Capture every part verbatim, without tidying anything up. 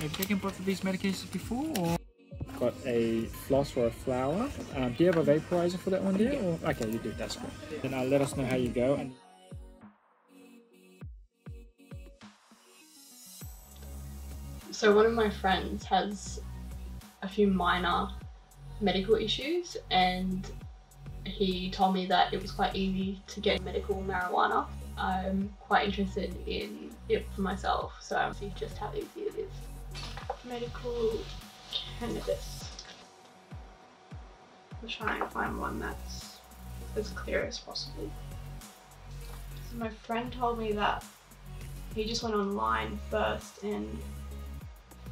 Have you taken both of these medications before? Or? Got a floss or a flower. Um, do you have a vaporizer for that one there? Or? Okay, you do, that's good. Then uh, let us know how you go. And so one of my friends has a few minor medical issues, and he told me that it was quite easy to get medical marijuana. I'm quite interested in it for myself, so I see just how easy it is. Medical cannabis. I'm trying to find one that's as clear as possible. So my friend told me that he just went online first and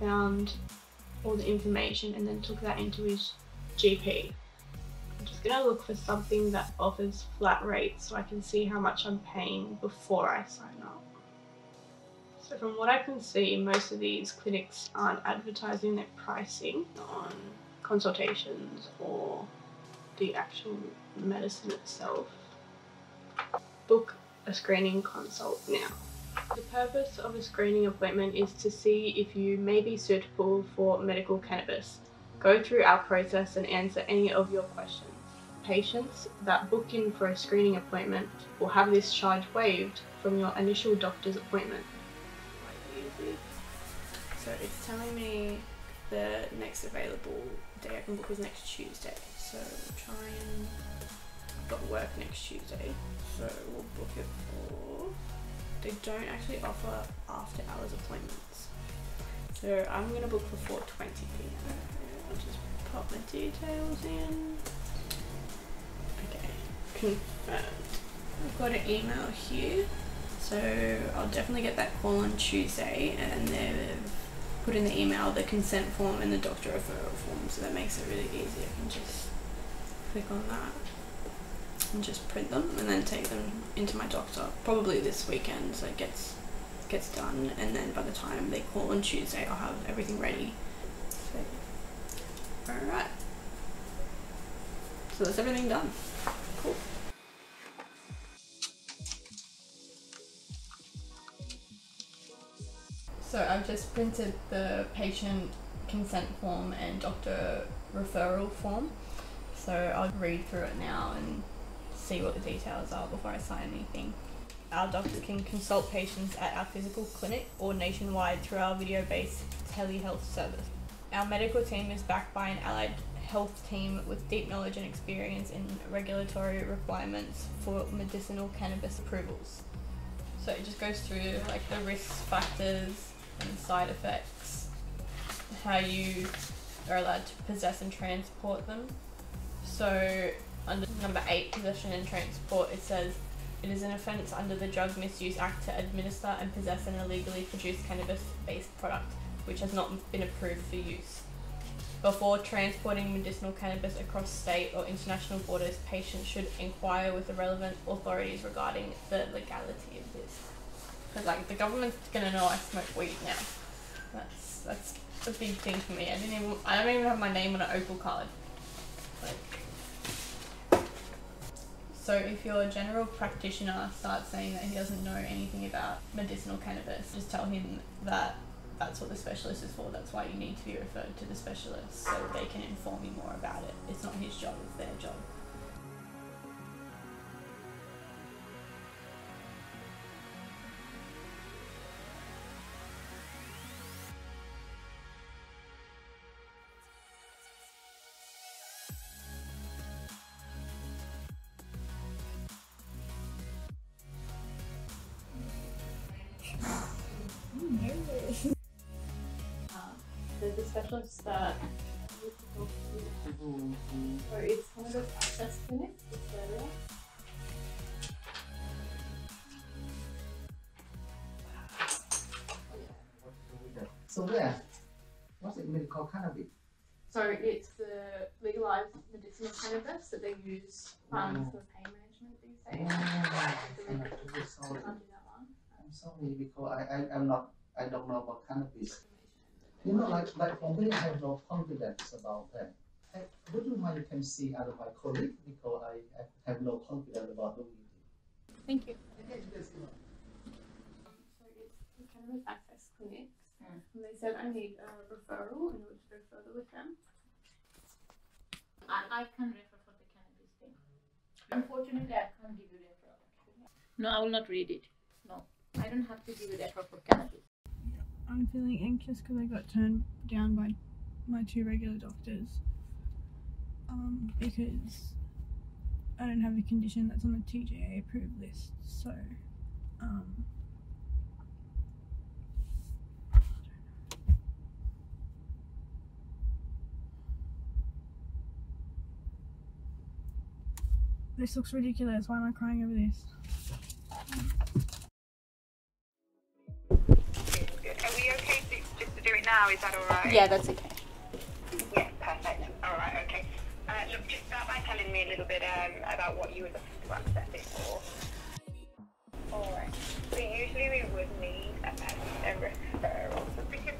found all the information and then took that into his G P. I'm just going to look for something that offers flat rates so I can see how much I'm paying before I sign up. So from what I can see, most of these clinics aren't advertising their pricing on consultations or the actual medicine itself. Book a screening consult now. The purpose of a screening appointment is to see if you may be suitable for medical cannabis. Go through our process and answer any of your questions. Patients that book in for a screening appointment will have this charge waived from your initial doctor's appointment. So it's telling me the next available day I can book is next Tuesday. So try and I've got work next Tuesday, so we'll book it for. They don't actually offer after hours appointments. So I'm gonna book for four twenty p m. I'll just pop my details in. Okay, confirmed. I've got an email here. So I'll definitely get that call on Tuesday, and they've put in the email the consent form and the doctor referral form, so that makes it really easy. I can just click on that and just print them and then take them into my doctor, probably this weekend, so it gets gets done, and then by the time they call on Tuesday I'll have everything ready. So, alright, so that's everything done. Cool. So I've just printed the patient consent form and doctor referral form, so I'll read through it now and see what the details are before I sign anything. Our doctor can consult patients at our physical clinic or nationwide through our video-based telehealth service. Our medical team is backed by an allied health team with deep knowledge and experience in regulatory requirements for medicinal cannabis approvals. So it just goes through like the risk factors and side effects, how you are allowed to possess and transport them. So under number eight, possession and transport, it says, it is an offence under the Drug Misuse Act to administer and possess an illegally produced cannabis-based product which has not been approved for use. Before transporting medicinal cannabis across state or international borders, patients should inquire with the relevant authorities regarding the legality of this. Because like the government's gonna know I smoke weed now. That's that's a big thing for me. I didn't even I don't even have my name on an Opal card. Like, so if your general practitioner starts saying that he doesn't know anything about medicinal cannabis, just tell him that that's what the specialist is for. That's why you need to be referred to the specialist, so they can inform you more about it. It's not his job, it's their job. The specialist that you talk to, or it's one of those access clinics, et cetera. So where? What's it medical cannabis? So it's the legalized medicinal cannabis that they use um, for pain management these days. Oh, I'm, I'm sorry because I, I I'm not I don't know about cannabis. You know, like, like for me, I have no confidence about that. I wouldn't mind you can see out of my colleague because I, I have no confidence about doing it. Thank you. So it's the cannabis access clinics Mm. And they said I need a referral in order to go further with them. I, I can refer for the cannabis thing. Unfortunately, I can't give you referral. No, I will not read it. No, I don't have to give you referral for cannabis. Yeah. I'm feeling anxious because I got turned down by my two regular doctors um, because I don't have a condition that's on the T G A approved list. So, um... this looks ridiculous. Why am I crying over this? Are we okay to, just to do it now? Is that alright? Yeah, that's okay. Yeah, perfect. Alright, okay. Uh, look, just start by telling me a little bit um, about what you were looking to access it for. Alright. So usually we would need a, a referral. So we could,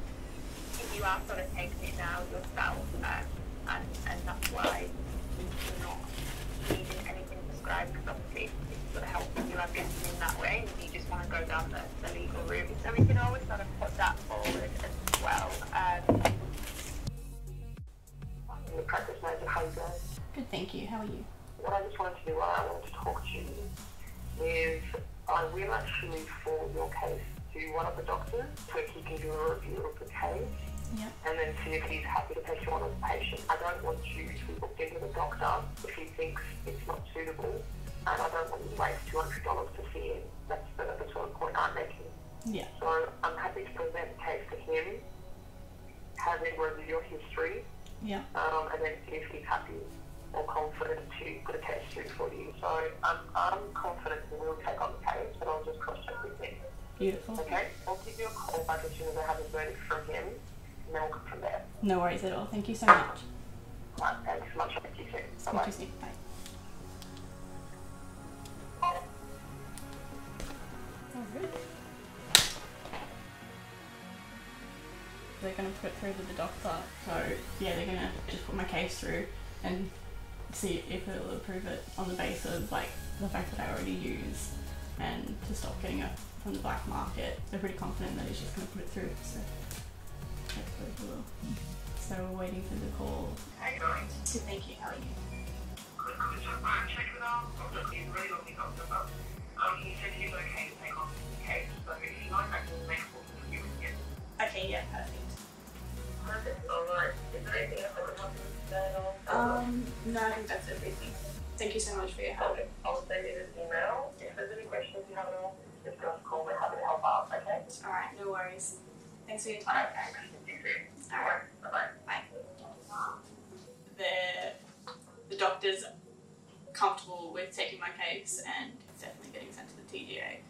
if you are sort of taking it now yourself, um, and, and that's why you do not need any because obviously it's sort of helping you, I'm guessing, in that way, if you just want to go down the, the legal route. So we can always sort of put that forward as well. Um, Good, thank you. How are you? What I just wanted to do, I wanted to talk to you, is I will actually move forward your case to one of the doctors so he can do a review of the case. Yep. And then see if he's happy to take you on as a patient. I don't want you to be booked in with a doctor if he thinks it's not suitable, and I don't want you to waste two hundred dollars to see him. That's the, the sort of point I'm making. Yeah. So I'm happy to present the case to him, have him review your history, yeah. um, and then see if he's happy or confident to put a case through for you. So I'm, I'm confident that we'll take on the case, but I'll just cross-check with him. Beautiful. Okay, I'll give you a call back as soon as I have a verdict from him. No, from there. No worries at all. Thank you so much. Right, thanks so much. Thank you too. Bye-bye. Thank you too. Bye. They're going to put it through to the doctor. So, yeah, they're going to just put my case through and see if it'll approve it on the basis of, like, the fact that I already use and to stop getting it from the black market. They're pretty confident that it's just going to put it through. So. So we're waiting for the call. How are you going? Good, thank you. How are you? Good, good. So I'm checking out. I've just been really lovely doctor, but um, he said he's okay to take off the case. So if you like, I can make a review again. Okay, yeah, perfect. Perfect, alright. Is there anything else I would want to say at all? Um, no, I think that's everything. Thank you so much for your help. Okay. I'll send you this email. If there's any questions you have at all, just give us a call. We're happy to help out, okay? Alright, no worries. Thanks for your time. Alright, bye-bye. Bye. The, the doctor's comfortable with taking my case and it's definitely getting sent to the T G A.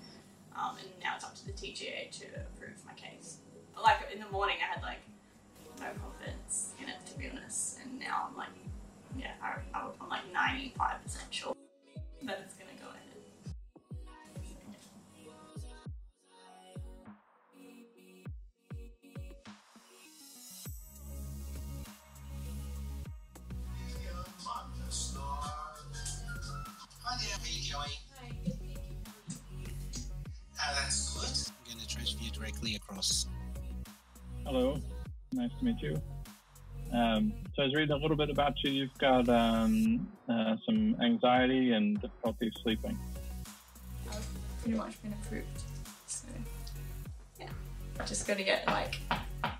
Um, and now it's up to the T G A to approve my case. But like in the morning I had like no confidence in it, to be honest. And now I'm like, yeah, I, I'm like ninety-five percent sure that it's going to go ahead. Across. Hello, nice to meet you. Um, so I was reading a little bit about you. You've got um, uh, some anxiety and difficulty sleeping. I've pretty much been approved, so yeah. Just got to get like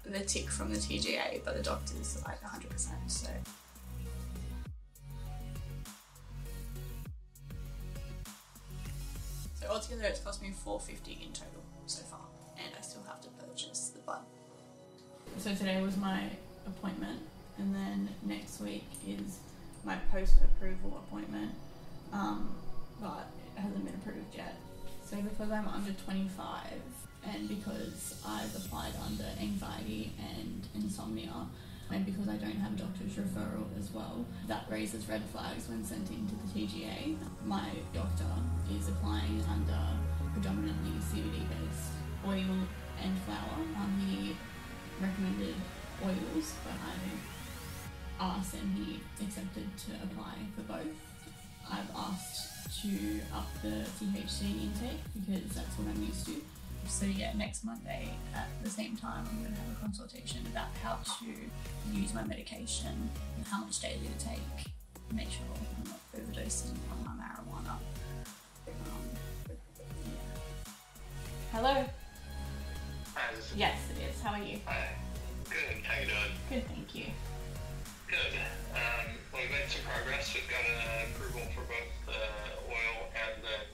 the tick from the T G A, but the doctor's like one hundred percent, so. So altogether it's cost me four fifty in total so far. And I still have to purchase the bud. So today was my appointment, and then next week is my post-approval appointment, um, but it hasn't been approved yet. So because I'm under twenty-five, and because I've applied under anxiety and insomnia, and because I don't have a doctor's referral as well, that raises red flags when sent into the T G A. My doctor is applying under predominantly C B D-based oil and flour. Um, he recommended oils, but I asked and he accepted to apply for both. I've asked to up the T H C intake because that's what I'm used to, So yeah, next Monday at the same time, I'm going to have a consultation about how to use my medication, how much daily to take, make sure I'm not overdosing on my marijuana. Um, yeah. Hello. Hi, is this yes, it is. How are you? Hi. Good. How you doing? Good, thank you. Good. Um, well, we've made some progress. We've got an approval for both the oil and the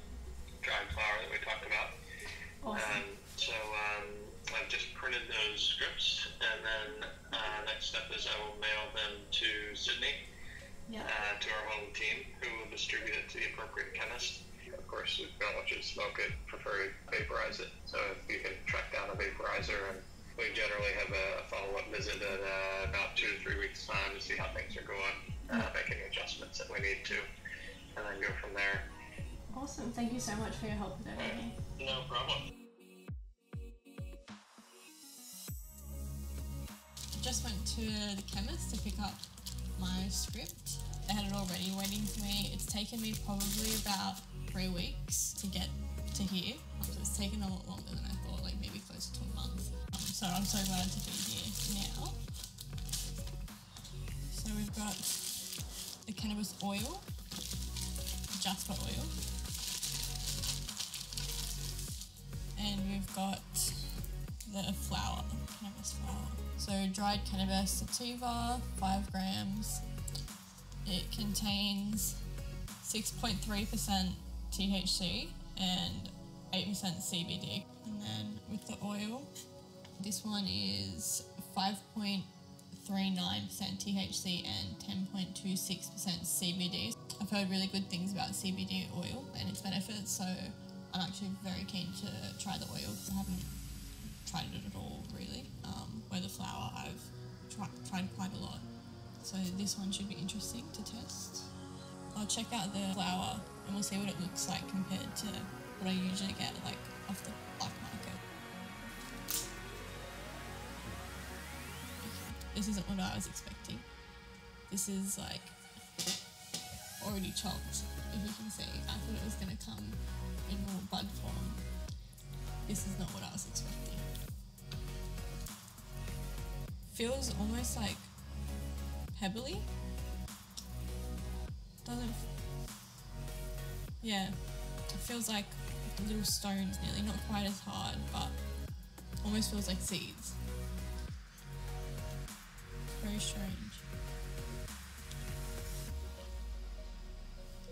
dried flower that we talked about. Awesome. Um, so um, I've just printed those scripts, and then uh, next step is I will mail them to Sydney, yep. uh, to our home team, who will distribute it to the appropriate chemist. Of course, we don't want you to smoke it, prefer vaporize it. So if you can track down a vaporizer, and we generally have a follow-up visit at uh, about two or three weeks' time to see how things are going, mm-hmm. uh, make any adjustments that we need to, and then go from there. Awesome. Thank you so much for your help with everything. No problem. I just went to the chemist to pick up my script. I had it already waiting for me. It's taken me probably about three weeks to get to here. So it's taken a lot longer than I thought, like maybe closer to a month. Um, so I'm so glad to be here now. So we've got the cannabis oil, jasper oil. And we've got the flower, cannabis flower. So dried cannabis sativa, five grams. It contains six point three percent T H C and eight percent C B D. And then with the oil, this one is five point three nine percent T H C and ten point two six percent C B D. I've heard really good things about C B D oil and its benefits, so I'm actually very keen to try the oil because I haven't tried it at all, really. Um, where the flower, I've tri tried quite a lot. So this one should be interesting to test. I'll check out the flower and we'll see what it looks like compared to what I usually get like off the black market. Okay. This isn't what I was expecting. This is like already chopped, if you can see. I thought it was gonna come in more bud form. This is not what I was expecting. Feels almost like pebbly. Doesn't. Yeah, it feels like little stones nearly, not quite as hard, but almost feels like seeds. Very strange.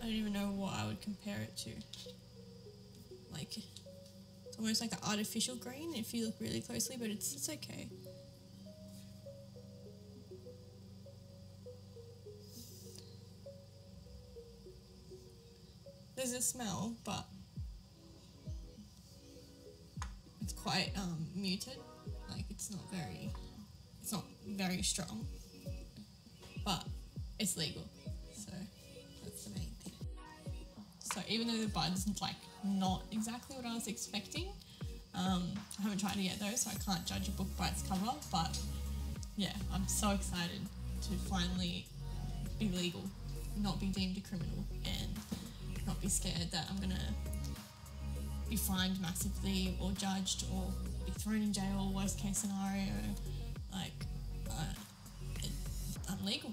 I don't even know what I would compare it to. Like, it's almost like an artificial green if you look really closely, but it's it's okay. There's a smell, but it's quite um, muted. Like, it's not very, it's not very strong, but it's legal, so that's the main thing. So even though the bud's like not exactly what I was expecting, um, I haven't tried it yet though, so I can't judge a book by its cover, but yeah, I'm so excited to finally be legal, not be deemed a criminal, and not be scared that I'm gonna be fined massively or judged or be thrown in jail, worst case scenario. Like, uh, it, I'm legal.